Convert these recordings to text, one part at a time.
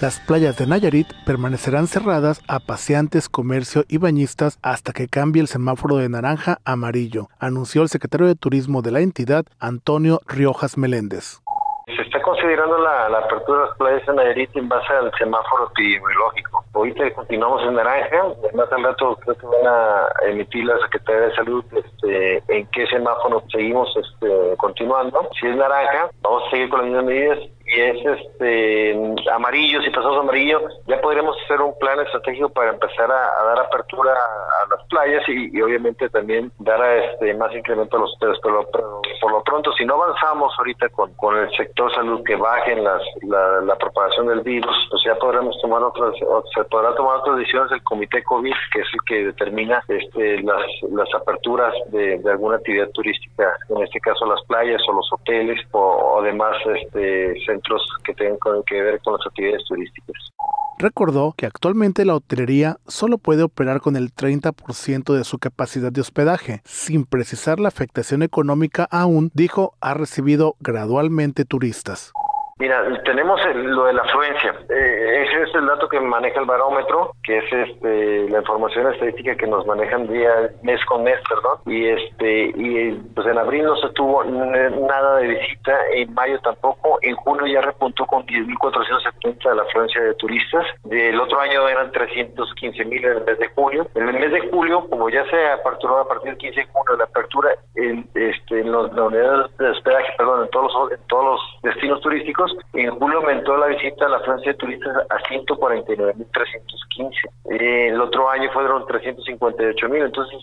Las playas de Nayarit permanecerán cerradas a paseantes, comercio y bañistas hasta que cambie el semáforo de naranja a amarillo, anunció el secretario de Turismo de la entidad, Antonio Riojas Meléndez. Se está considerando la apertura de las playas de Nayarit en base al semáforo epidemiológico. Ahorita continuamos en naranja, más al rato creo que van a emitir la Secretaría de Salud en qué semáforo seguimos continuando. Si es naranja, vamos a seguir con las mismas medidas. Si es amarillo, si pasamos amarillo, ya podremos hacer un plan estratégico para empezar a dar apertura a las playas y obviamente también dar más incremento a los hoteles, pero por lo pronto, si no avanzamos ahorita con el sector salud, que bajen la propagación del virus, pues ya podremos tomar otras decisiones del comité COVID, que es el que determina las aperturas de alguna actividad turística, en este caso las playas o los hoteles o demás centros que tengan que ver con las actividades turísticas. Recordó que actualmente la hotelería solo puede operar con el 30% de su capacidad de hospedaje. Sin precisar la afectación económica aún, dijo, ha recibido gradualmente turistas. Mira, tenemos lo de la afluencia. Ese es el dato que maneja el barómetro, que es la información estadística que nos manejan mes con mes, perdón. Y pues en abril no se tuvo nada de visita, en mayo tampoco, en junio ya repuntó con 10.470 la afluencia de turistas. Del otro año eran 315.000 en el mes de junio. En el mes de julio, como ya se aperturó a partir del 15 de junio la apertura en la unidad de hospedaje, perdón, en todos los destinos turísticos. En julio aumentó la visita a la afluencia de turistas a 149.315. El otro año fueron 358.000. Entonces,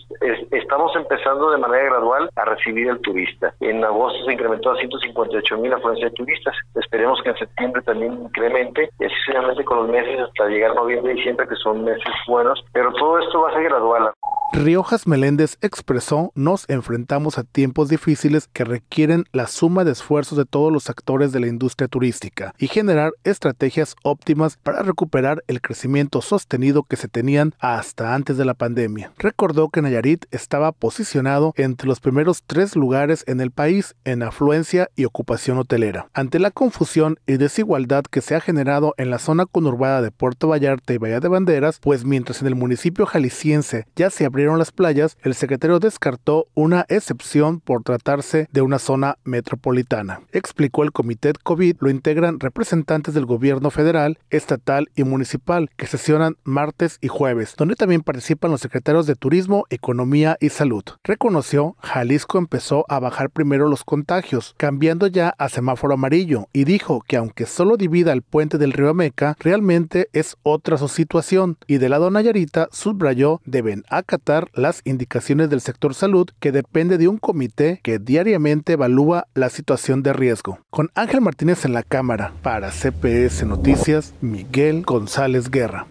estamos empezando de manera gradual a recibir al turista. En agosto se incrementó a 158.000 la afluencia de turistas. Esperemos que en septiembre también incremente, y así sucesivamente con los meses hasta llegar noviembre y diciembre, que son meses buenos. Pero todo esto va a ser gradual. Riojas Meléndez expresó: nos enfrentamos a tiempos difíciles que requieren la suma de esfuerzos de todos los actores de la industria turística y generar estrategias óptimas para recuperar el crecimiento sostenido que se tenían hasta antes de la pandemia. Recordó que Nayarit estaba posicionado entre los primeros 3 lugares en el país en afluencia y ocupación hotelera. Ante la confusión y desigualdad que se ha generado en la zona conurbada de Puerto Vallarta y Bahía de Banderas, pues mientras en el municipio jalisciense ya se abrió las playas, el secretario descartó una excepción por tratarse de una zona metropolitana. Explicó: el comité COVID lo integran representantes del gobierno federal, estatal y municipal, que sesionan martes y jueves, donde también participan los secretarios de Turismo, Economía y Salud. Reconoció: Jalisco empezó a bajar primero los contagios, cambiando ya a semáforo amarillo, y dijo que aunque solo divida el puente del río Ameca, realmente es otra su situación, y del lado nayarita, subrayó, deben acatar las indicaciones del sector salud, que depende de un comité que diariamente evalúa la situación de riesgo. Con Ángel Martínez en la cámara, para CPS Noticias, Miguel González Guerra.